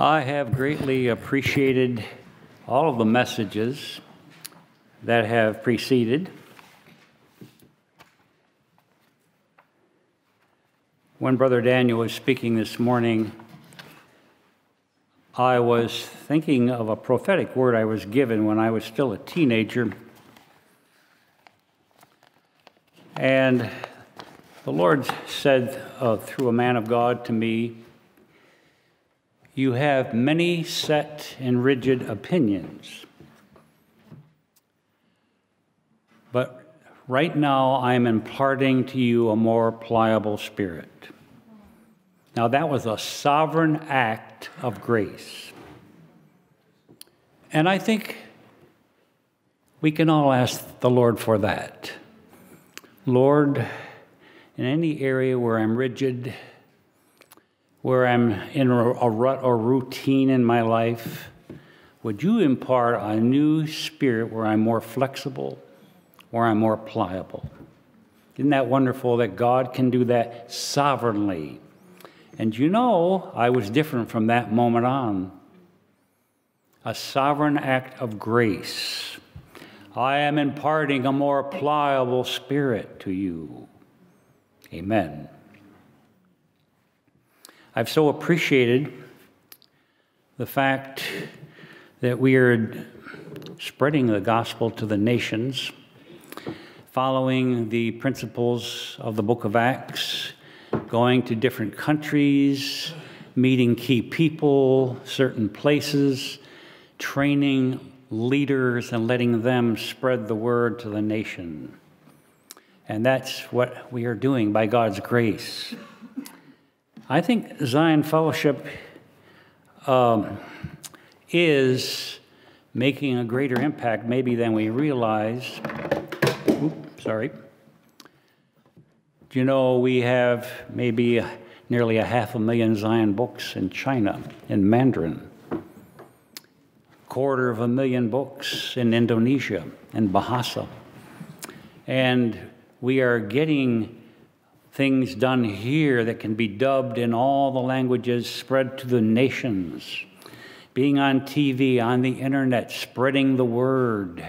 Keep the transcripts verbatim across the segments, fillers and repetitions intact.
I have greatly appreciated all of the messages that have preceded. When Brother Daniel was speaking this morning, I was thinking of a prophetic word I was given when I was still a teenager. And the Lord said uh, through a man of God to me, "You have many set and rigid opinions, but right now I am imparting to you a more pliable spirit." Now that was a sovereign act of grace. And I think we can all ask the Lord for that. Lord, in any area where I'm rigid, where I'm in a rut or routine in my life, would you impart a new spirit where I'm more flexible, where I'm more pliable? Isn't that wonderful that God can do that sovereignly? And you know, I was different from that moment on. A sovereign act of grace. I am imparting a more pliable spirit to you. Amen. I've so appreciated the fact that we are spreading the gospel to the nations, following the principles of the book of Acts, going to different countries, meeting key people, certain places, training leaders and letting them spread the word to the nation. And that's what we are doing by God's grace. I think Zion Fellowship um, is making a greater impact maybe than we realize. Oops, sorry. Do you know we have maybe nearly a half a million Zion books in China, in Mandarin, a quarter of a million books in Indonesia, in Bahasa. And we are getting things done here that can be dubbed in all the languages, spread to the nations. Being on T V, on the internet, spreading the word.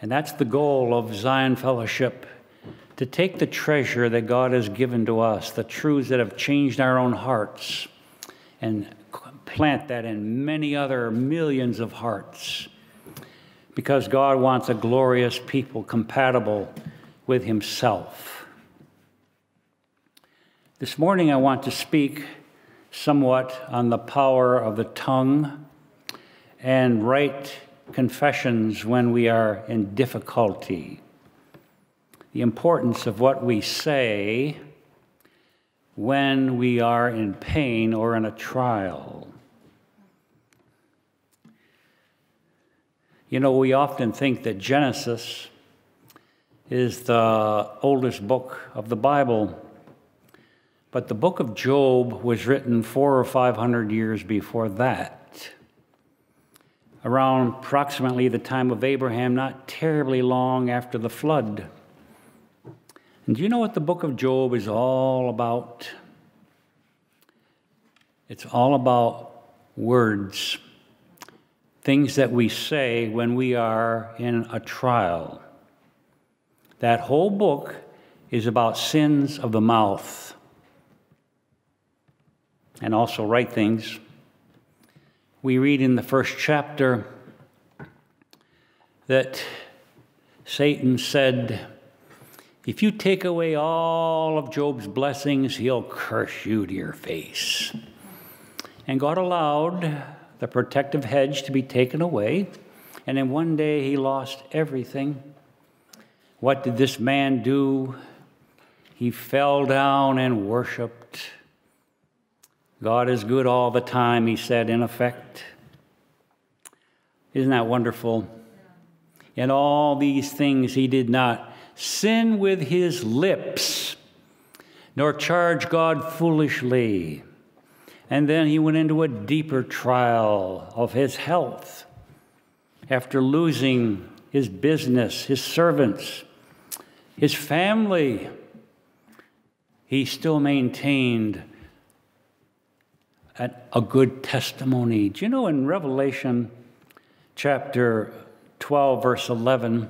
And that's the goal of Zion Fellowship, to take the treasure that God has given to us, the truths that have changed our own hearts, and plant that in many other millions of hearts. Because God wants a glorious people compatible with Himself. This morning I want to speak somewhat on the power of the tongue and right confessions when we are in difficulty. The importance of what we say when we are in pain or in a trial. You know, we often think that Genesis is the oldest book of the Bible. But the book of Job was written four or five hundred years before that, around approximately the time of Abraham, not terribly long after the flood. And do you know what the book of Job is all about? It's all about words, things that we say when we are in a trial. That whole book is about sins of the mouth. And also right things. We read in the first chapter that Satan said, if you take away all of Job's blessings, he'll curse you to your face. And God allowed the protective hedge to be taken away, and in one day he lost everything. What did this man do? He fell down and worshiped. God is good all the time, he said, in effect. Isn't that wonderful? In all these things he did not sin with his lips, nor charge God foolishly. And then he went into a deeper trial of his health after losing his business, his servants, his family. He still maintained a, a good testimony. Do you know in Revelation chapter twelve, verse eleven,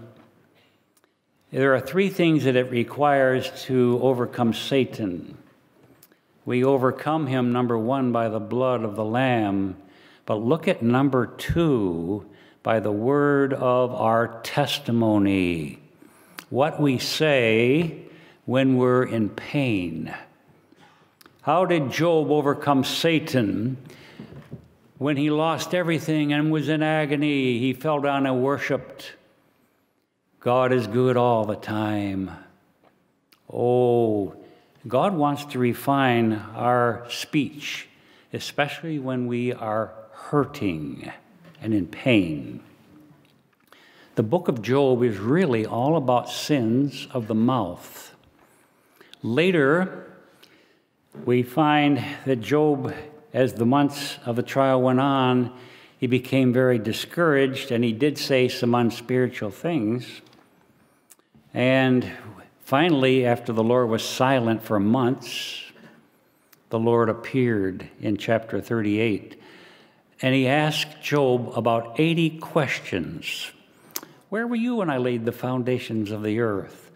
there are three things that it requires to overcome Satan. We overcome him, number one, by the blood of the Lamb. But look at number two, by the word of our testimony. What we say when we're in pain. How did Job overcome Satan when he lost everything and was in agony? He fell down and worshiped. God is good all the time. Oh, God wants to refine our speech, especially when we are hurting and in pain. The book of Job is really all about sins of the mouth. Later, we find that Job, as the months of the trial went on, he became very discouraged, and he did say some unspiritual things. And finally, after the Lord was silent for months, the Lord appeared in chapter thirty-eight, and he asked Job about eighty questions. Where were you when I laid the foundations of the earth?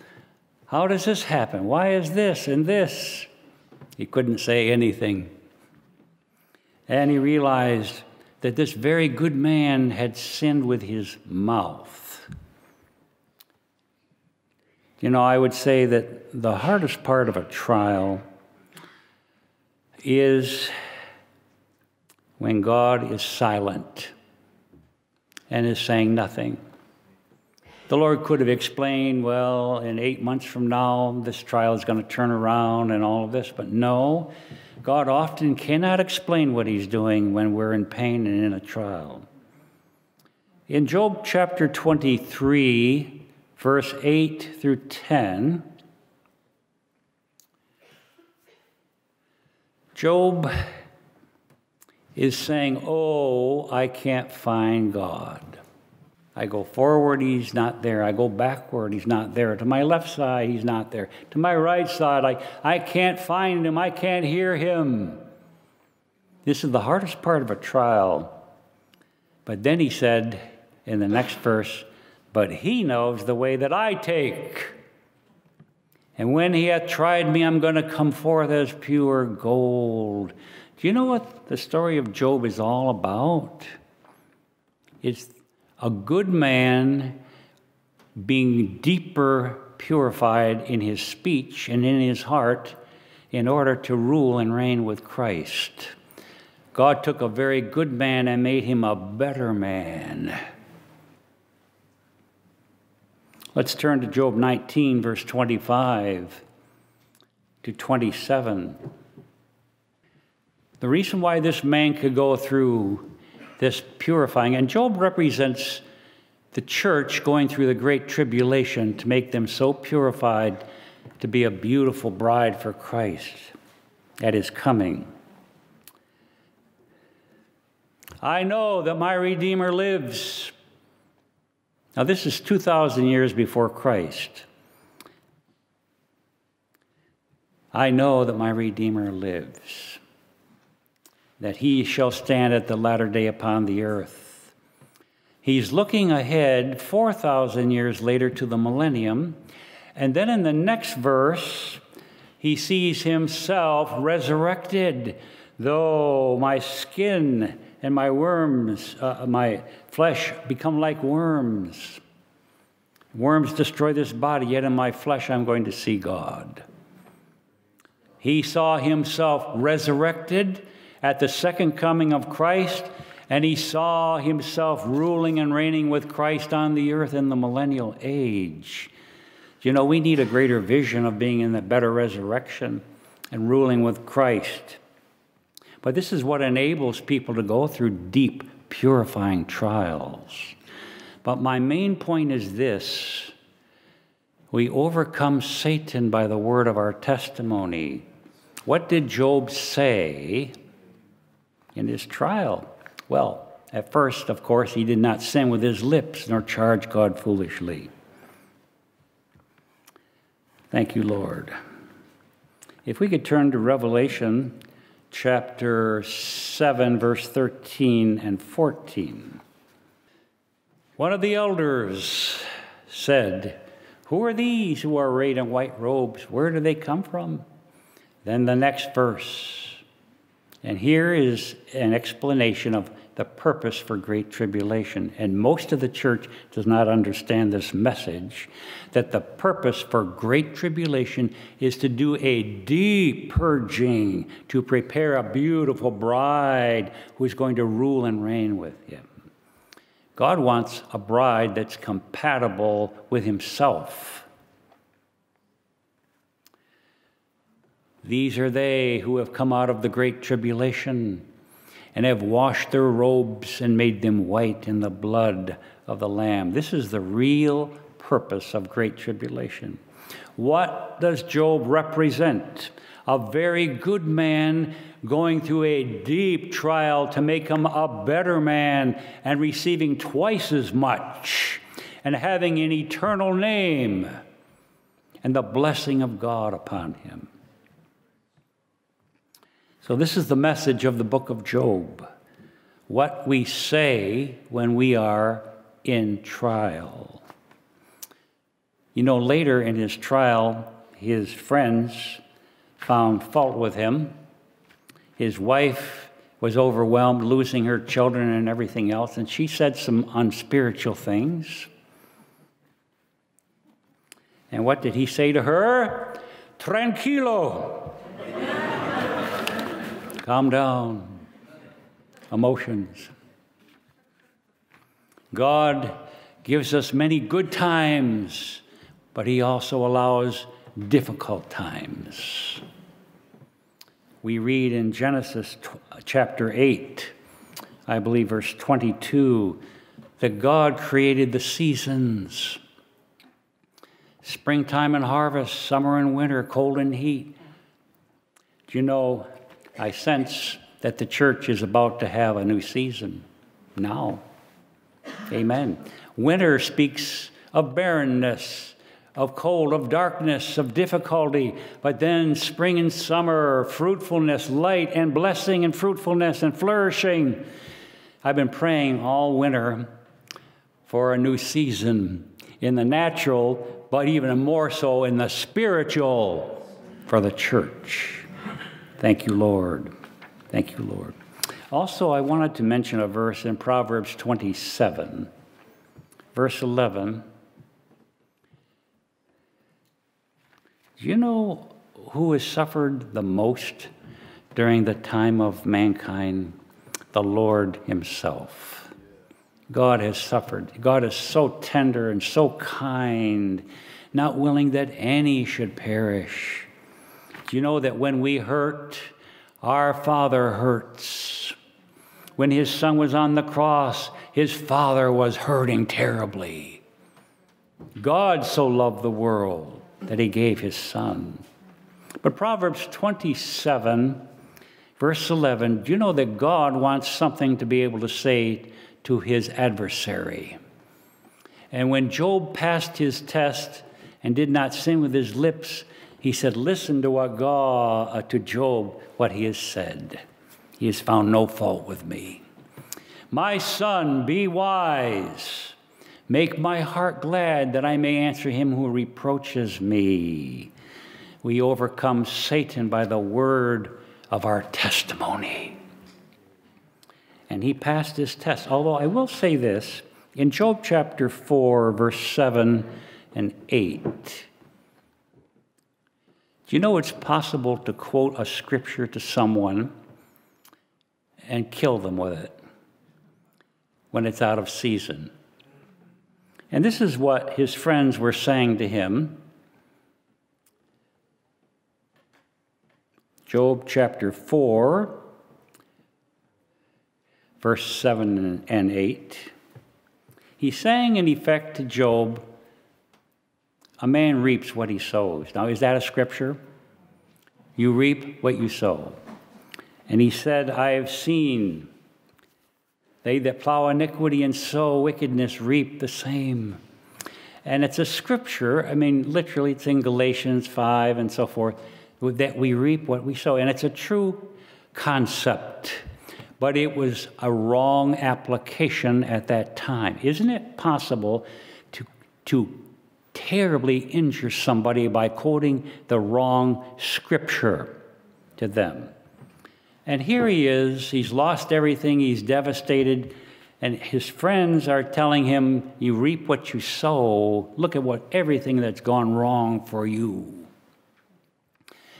How does this happen? Why is this and this? He couldn't say anything. And he realized that this very good man had sinned with his mouth. You know, I would say that the hardest part of a trial is when God is silent and is saying nothing. The Lord could have explained, well, in eight months from now, this trial is going to turn around and all of this, but no, God often cannot explain what he's doing when we're in pain and in a trial. In Job chapter twenty-three, verse eight through ten, Job is saying, oh, I can't find God. I go forward, he's not there. I go backward, he's not there. To my left side, he's not there. To my right side, I, I can't find him. I can't hear him. This is the hardest part of a trial. But then he said in the next verse, but he knows the way that I take. And when he hath tried me, I'm going to come forth as pure gold. Do you know what the story of Job is all about? It's a good man being deeper purified in his speech and in his heart in order to rule and reign with Christ. God took a very good man and made him a better man. Let's turn to Job nineteen, verse twenty-five to twenty-seven. The reason why this man could go through this purifying. And Job represents the church going through the great tribulation to make them so purified to be a beautiful bride for Christ at his coming. I know that my Redeemer lives. Now this is two thousand years before Christ. I know that my Redeemer lives, that he shall stand at the latter day upon the earth. He's looking ahead four thousand years later to the millennium. And then in the next verse, he sees himself resurrected. Though my skin and my worms, uh, my flesh become like worms. Worms destroy this body, yet in my flesh I'm going to see God. He saw himself resurrected at the second coming of Christ, and he saw himself ruling and reigning with Christ on the earth in the millennial age. You know, we need a greater vision of being in the better resurrection and ruling with Christ. But this is what enables people to go through deep, purifying trials. But my main point is this. We overcome Satan by the word of our testimony. What did Job say in his trial? Well, at first, of course, he did not sin with his lips, nor charge God foolishly. Thank you, Lord. If we could turn to Revelation chapter seven, verse thirteen and fourteen. One of the elders said, "Who are these who are arrayed in white robes? Where do they come from?" Then the next verse. And here is an explanation of the purpose for great tribulation. And most of the church does not understand this message, that the purpose for great tribulation is to do a deep purging to prepare a beautiful bride who is going to rule and reign with him. God wants a bride that's compatible with himself. These are they who have come out of the great tribulation and have washed their robes and made them white in the blood of the Lamb. This is the real purpose of great tribulation. What does Job represent? A very good man going through a deep trial to make him a better man and receiving twice as much and having an eternal name and the blessing of God upon him. So this is the message of the book of Job, what we say when we are in trial. You know, later in his trial, his friends found fault with him. His wife was overwhelmed, losing her children and everything else, and she said some unspiritual things. And what did he say to her? Tranquilo. Calm down. Emotions. God gives us many good times, but he also allows difficult times. We read in Genesis chapter eight, I believe verse twenty-two, that God created the seasons, springtime and harvest, summer and winter, cold and heat. Do you know, I sense that the church is about to have a new season now. Amen. Winter speaks of barrenness, of cold, of darkness, of difficulty, but then spring and summer, fruitfulness, light and blessing and fruitfulness and flourishing. I've been praying all winter for a new season in the natural, but even more so in the spiritual for the church. Thank you, Lord. Thank you, Lord. Also, I wanted to mention a verse in Proverbs twenty-seven, verse eleven. Do you know who has suffered the most during the time of mankind? The Lord himself. God has suffered. God is so tender and so kind, not willing that any should perish. Do you know that when we hurt, our Father hurts? When his Son was on the cross, his Father was hurting terribly. God so loved the world that he gave his Son. But Proverbs twenty-seven, verse eleven, do you know that God wants something to be able to say to his adversary? And when Job passed his test and did not sin with his lips, he said, listen to what God, uh, to Job, what he has said. He has found no fault with me. My son, be wise. Make my heart glad that I may answer him who reproaches me. We overcome Satan by the word of our testimony. And he passed his test. Although I will say this, in Job chapter four, verse seven and eight, do you know it's possible to quote a scripture to someone and kill them with it when it's out of season? And this is what his friends were saying to him. Job chapter four, verse seven and eight. He's saying in effect to Job, a man reaps what he sows. Now, is that a scripture? You reap what you sow. And he said, I have seen they that plow iniquity and sow wickedness reap the same. And it's a scripture, I mean, literally it's in Galatians five and so forth, that we reap what we sow. And it's a true concept, but it was a wrong application at that time. Isn't it possible to, to terribly injure somebody by quoting the wrong scripture to them? And here he is, he's lost everything, he's devastated, and his friends are telling him, you reap what you sow, look at what everything that's gone wrong for you.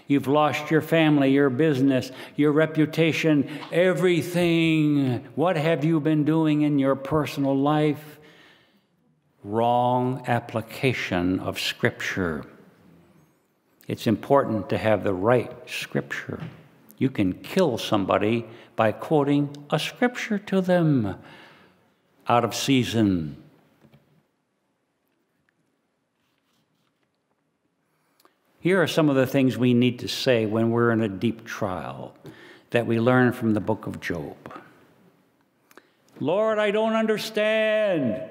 You've lost your family, your business, your reputation, everything. What have you been doing in your personal life? Wrong application of Scripture. It's important to have the right Scripture. You can kill somebody by quoting a Scripture to them out of season. Here are some of the things we need to say when we're in a deep trial that we learn from the book of Job. Lord, I don't understand,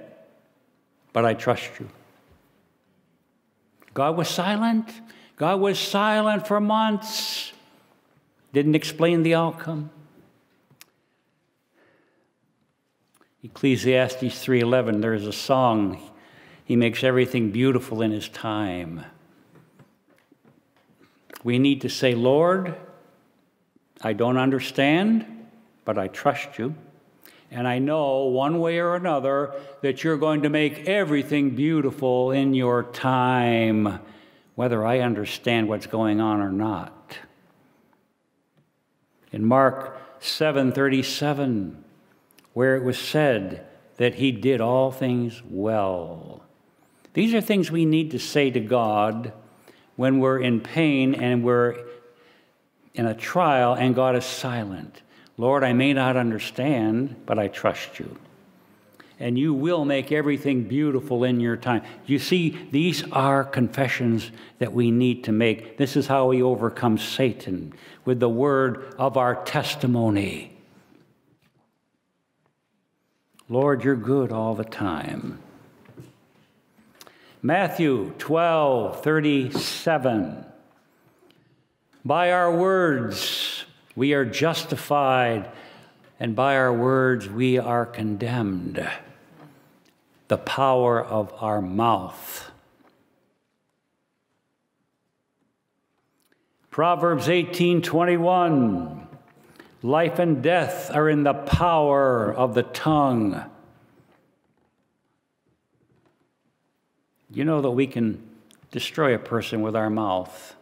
but I trust you. God was silent. God was silent for months. Didn't explain the outcome. Ecclesiastes three eleven, there is a song, he makes everything beautiful in his time. We need to say, Lord, I don't understand, but I trust you. And I know one way or another that you're going to make everything beautiful in your time, whether I understand what's going on or not. In Mark seven thirty-seven, where it was said that he did all things well. These are things we need to say to God when we're in pain and we're in a trial and God is silent. Lord, I may not understand, but I trust you. And you will make everything beautiful in your time. You see, these are confessions that we need to make. This is how we overcome Satan, with the word of our testimony. Lord, you're good all the time. Matthew twelve thirty-seven. By our words we are justified, and by our words we are condemned. The power of our mouth. Proverbs eighteen twenty-one, life and death are in the power of the tongue. You know that we can destroy a person with our mouth,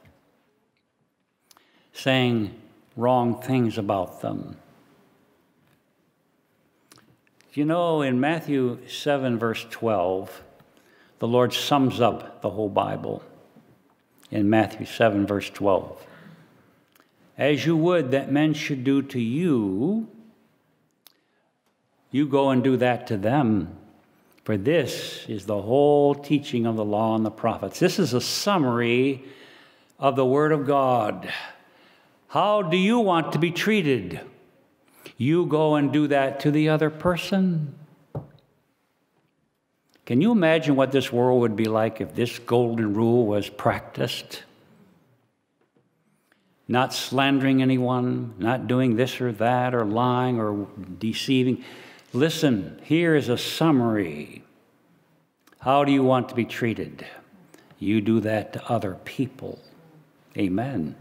saying wrong things about them. You know, in Matthew seven, verse twelve, the Lord sums up the whole Bible in Matthew seven, verse twelve. As you would that men should do to you, you go and do that to them. For this is the whole teaching of the law and the prophets. This is a summary of the Word of God. How do you want to be treated? You go and do that to the other person. Can you imagine what this world would be like if this golden rule was practiced? Not slandering anyone, not doing this or that, or lying or deceiving. Listen, here is a summary. How do you want to be treated? You do that to other people. Amen.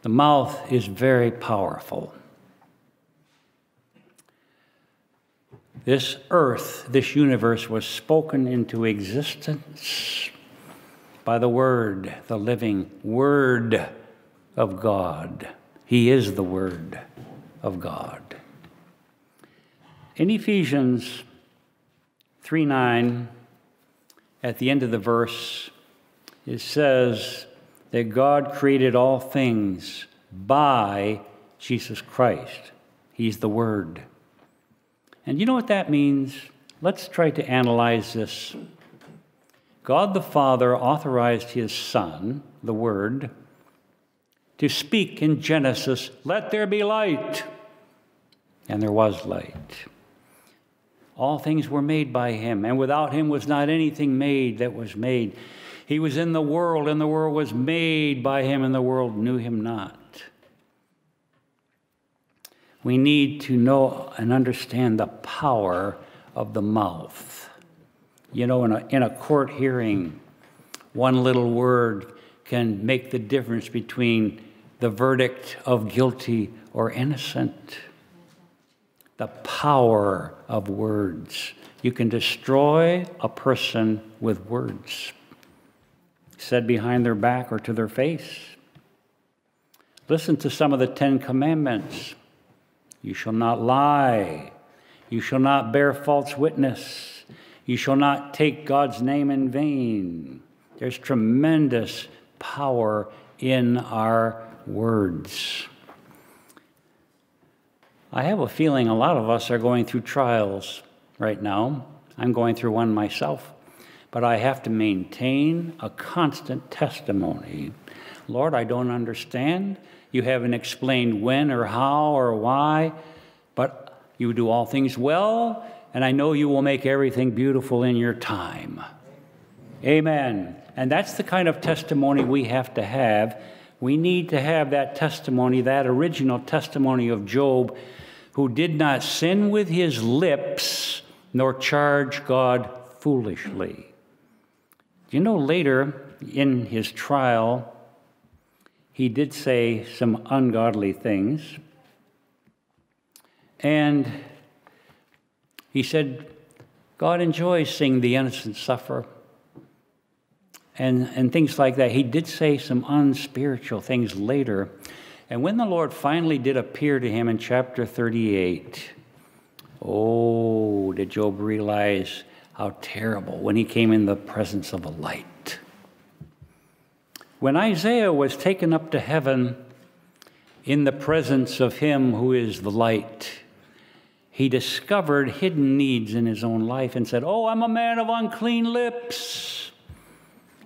The mouth is very powerful. This earth, this universe was spoken into existence by the Word, the living Word of God. He is the Word of God. In Ephesians three nine, at the end of the verse, it says that God created all things by Jesus Christ. He's the Word. And you know what that means? Let's try to analyze this. God the Father authorized his Son, the Word, to speak in Genesis, let there be light. And there was light. All things were made by him, and without him was not anything made that was made. He was in the world, and the world was made by him, and the world knew him not. We need to know and understand the power of the mouth. You know, in a, in a court hearing, one little word can make the difference between the verdict of guilty or innocent. The power of words. You can destroy a person with words said behind their back or to their face. Listen to some of the Ten Commandments. You shall not lie. You shall not bear false witness. You shall not take God's name in vain. There's tremendous power in our words. I have a feeling a lot of us are going through trials right now. I'm going through one myself. But I have to maintain a constant testimony. Lord, I don't understand. You haven't explained when or how or why, but you do all things well, and I know you will make everything beautiful in your time. Amen. And that's the kind of testimony we have to have. We need to have that testimony, that original testimony of Job, who did not sin with his lips, nor charge God foolishly. You know, later in his trial, he did say some ungodly things. And he said, God enjoys seeing the innocent suffer and, and things like that. He did say some unspiritual things later. And when the Lord finally did appear to him in chapter thirty-eight, oh, did Job realize how terrible when he came in the presence of a light. When Isaiah was taken up to heaven in the presence of him who is the light, he discovered hidden needs in his own life and said, oh, I'm a man of unclean lips.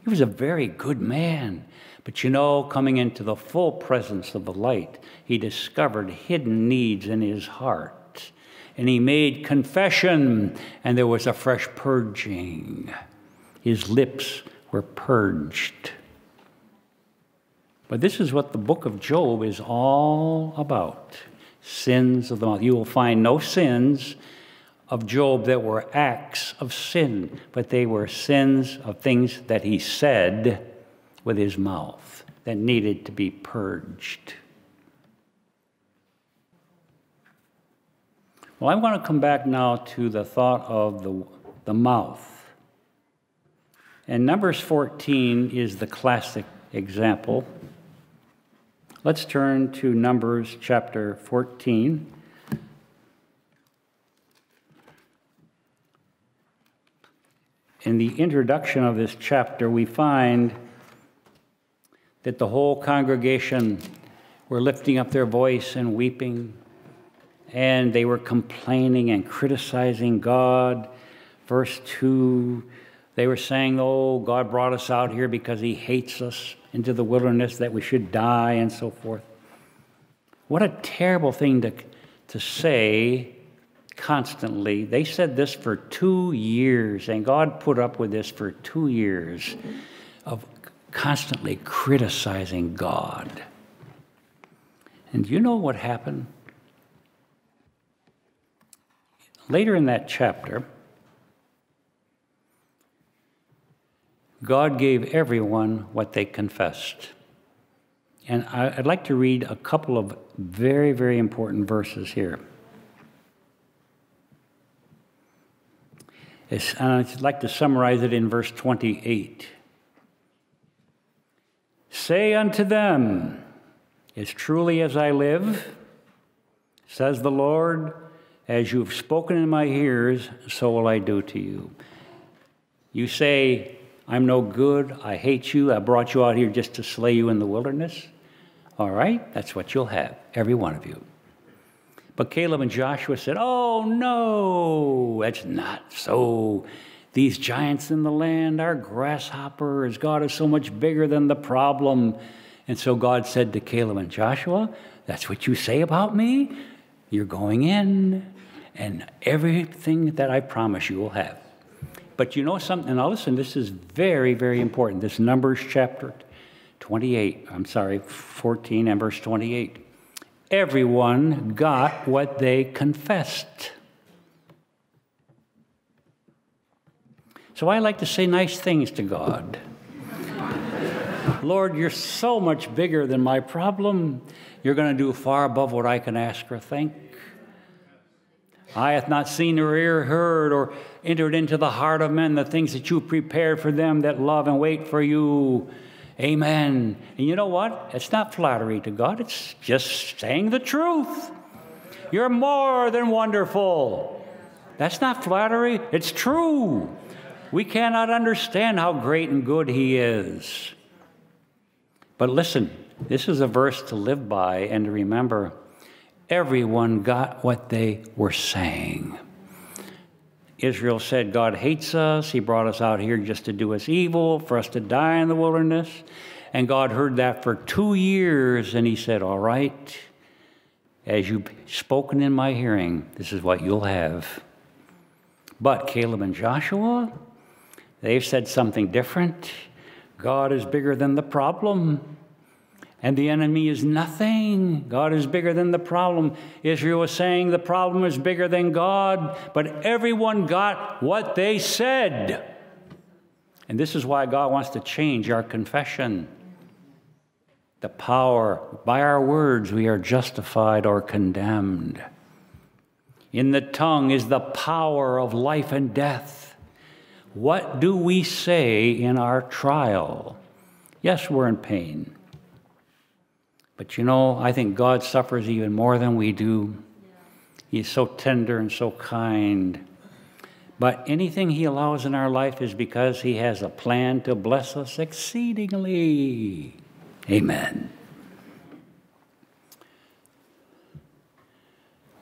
He was a very good man. But you know, coming into the full presence of the light, he discovered hidden needs in his heart. And he made confession, and there was a fresh purging. His lips were purged. But this is what the book of Job is all about, sins of the mouth. You will find no sins of Job that were acts of sin, but they were sins of things that he said with his mouth that needed to be purged. Well, I want to come back now to the thought of the, the mouth. And Numbers fourteen is the classic example. Let's turn to Numbers chapter fourteen. In the introduction of this chapter, we find that the whole congregation were lifting up their voice and weeping, and they were complaining and criticizing God. Verse two, they were saying, oh, God brought us out here because he hates us, into the wilderness, that we should die, and so forth. What a terrible thing to, to say constantly. They said this for two years, and God put up with this for two years of constantly criticizing God. And do you know what happened? Later in that chapter, God gave everyone what they confessed. And I'd like to read a couple of very, very important verses here. It's, and I'd like to summarize it in verse twenty-eight. Say unto them, as truly as I live, says the Lord, as you have spoken in my ears, so will I do to you. You say, I'm no good, I hate you, I brought you out here just to slay you in the wilderness. All right, that's what you'll have, every one of you. But Caleb and Joshua said, oh no, that's not so. These giants in the land are grasshoppers. God is so much bigger than the problem. And so God said to Caleb and Joshua, that's what you say about me? You're going in, and everything that I promise you will have. But you know something, now listen, this is very, very important. This Numbers chapter twenty-eight, I'm sorry, fourteen and verse twenty-eight. Everyone got what they confessed. So I like to say nice things to God. Lord, you're so much bigger than my problem. You're going to do far above what I can ask or think. I hath not seen or ear heard or entered into the heart of men the things that you prepared for them that love and wait for you. Amen. And you know what? It's not flattery to God. It's just saying the truth. You're more than wonderful. That's not flattery. It's true. We cannot understand how great and good he is. But listen, this is a verse to live by and to remember. Everyone got what they were saying. Israel said, God hates us. He brought us out here just to do us evil, for us to die in the wilderness. And God heard that for two years, and he said, all right, as you've spoken in my hearing, this is what you'll have. But Caleb and Joshua, they've said something different. God is bigger than the problem, and the enemy is nothing. God is bigger than the problem. Israel was saying the problem is bigger than God, but everyone got what they said. And this is why God wants to change our confession. The power, by our words, we are justified or condemned. In the tongue is the power of life and death. What do we say in our trial? Yes, we're in pain. But you know, I think God suffers even more than we do. He is so tender and so kind. But anything he allows in our life is because he has a plan to bless us exceedingly. Amen.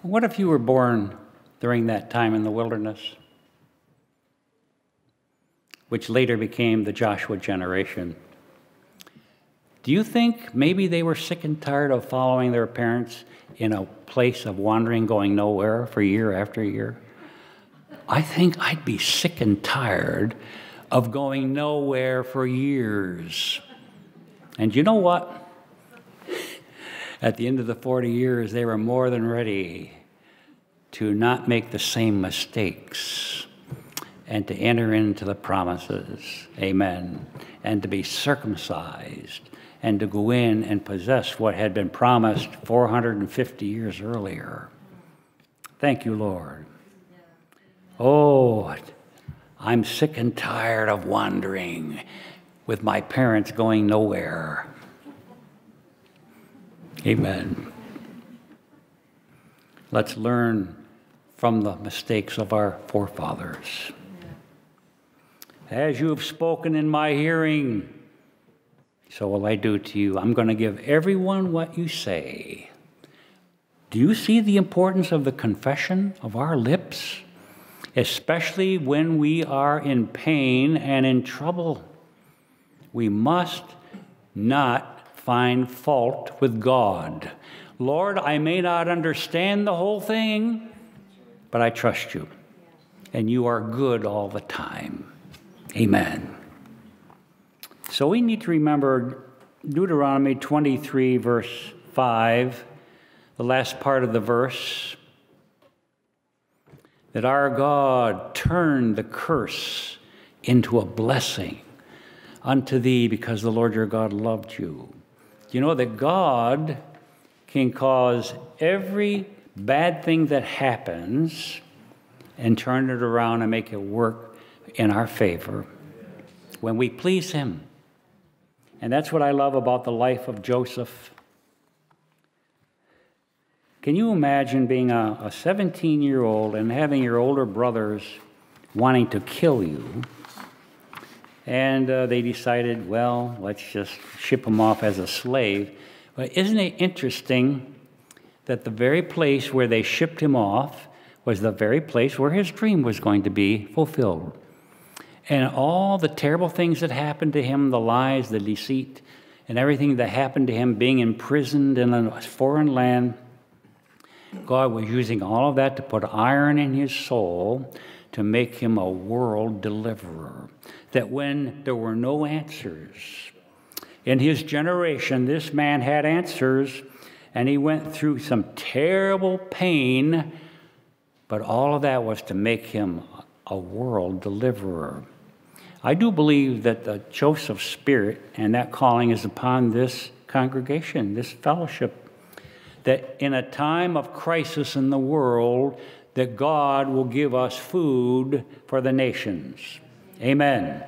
What if you were born during that time in the wilderness, which later became the Joshua generation? Do you think maybe they were sick and tired of following their parents in a place of wandering, going nowhere for year after year? I think I'd be sick and tired of going nowhere for years. And you know what? At the end of the forty years, they were more than ready to not make the same mistakes, and to enter into the promises, amen, and to be circumcised, and to go in and possess what had been promised four hundred fifty years earlier. Thank you, Lord. Oh, I'm sick and tired of wandering with my parents going nowhere. Amen. Let's learn from the mistakes of our forefathers. As you have spoken in my hearing, so will I do to you. I'm going to give everyone what you say. Do you see the importance of the confession of our lips, especially when we are in pain and in trouble? We must not find fault with God. Lord, I may not understand the whole thing, but I trust you, and you are good all the time. Amen. So we need to remember Deuteronomy twenty-three, verse five, the last part of the verse, that our God turned the curse into a blessing unto thee because the Lord your God loved you. You know that God can cause every bad thing that happens and turn it around and make it work in our favor when we please him. And that's what I love about the life of Joseph. Can you imagine being a, a seventeen-year-old and having your older brothers wanting to kill you? And uh, they decided, well, let's just ship him off as a slave. But isn't it interesting that the very place where they shipped him off was the very place where his dream was going to be fulfilled? And all the terrible things that happened to him, the lies, the deceit, and everything that happened to him being imprisoned in a foreign land, God was using all of that to put iron in his soul to make him a world deliverer. That when there were no answers, in his generation, this man had answers, and he went through some terrible pain, but all of that was to make him a world deliverer. I do believe that the Joseph spirit and that calling is upon this congregation, this fellowship, that in a time of crisis in the world, that God will give us food for the nations. Amen.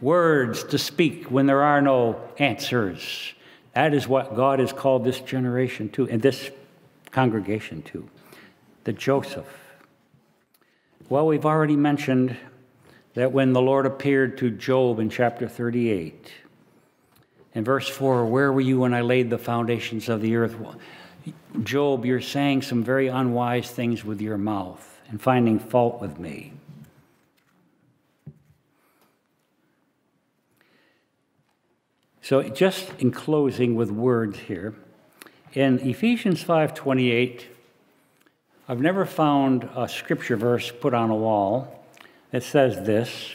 Words to speak when there are no answers. That is what God has called this generation to, and this congregation to, the Joseph. Well, we've already mentioned that when the Lord appeared to Job in chapter thirty-eight, in verse four, where were you when I laid the foundations of the earth? Job, you're saying some very unwise things with your mouth and finding fault with me. So just in closing with words here, in Ephesians five twenty-eight, I've never found a scripture verse put on a wall that says this,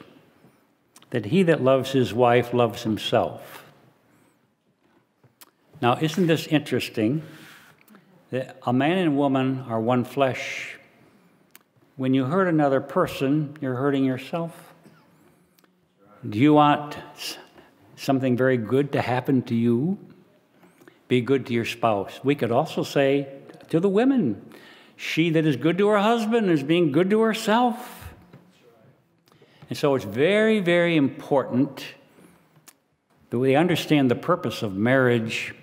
that he that loves his wife loves himself. Now, isn't this interesting? That a man and woman are one flesh. When you hurt another person, you're hurting yourself. Do you want something very good to happen to you? Be good to your spouse. We could also say to the women, she that is good to her husband is being good to herself. And so it's very, very important that we understand the purpose of marriage.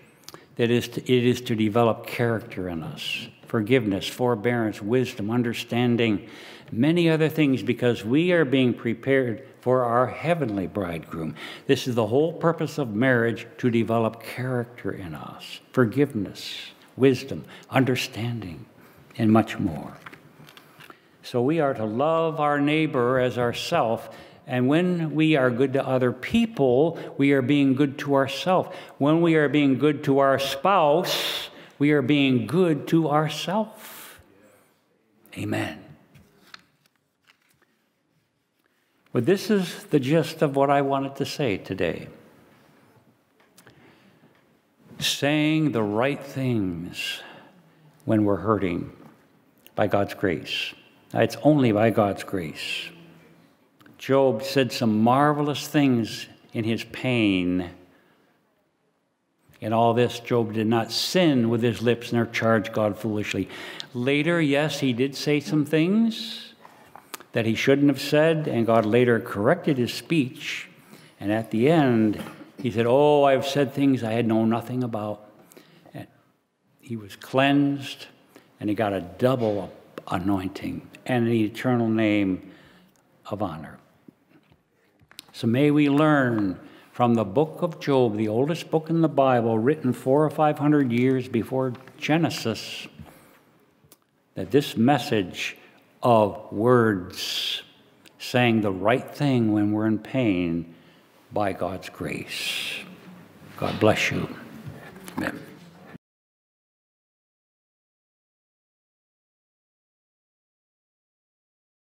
That is to, it is to develop character in us, forgiveness, forbearance, wisdom, understanding, many other things, because we are being prepared for our heavenly bridegroom. This is the whole purpose of marriage, to develop character in us, forgiveness, wisdom, understanding, and much more. So we are to love our neighbor as ourselves. And when we are good to other people, we are being good to ourselves. When we are being good to our spouse, we are being good to ourselves. Amen. Well, this is the gist of what I wanted to say today. Saying the right things when we're hurting by God's grace. It's only by God's grace. Job said some marvelous things in his pain. In all this, Job did not sin with his lips nor charge God foolishly. Later, yes, he did say some things that he shouldn't have said, and God later corrected his speech. And at the end, he said, oh, I've said things I had known nothing about. And he was cleansed, and he got a double anointing and an eternal name of honor. So may we learn from the book of Job, the oldest book in the Bible, written four or five hundred years before Genesis, that this message of words, saying the right thing when we're in pain, by God's grace. God bless you. Amen.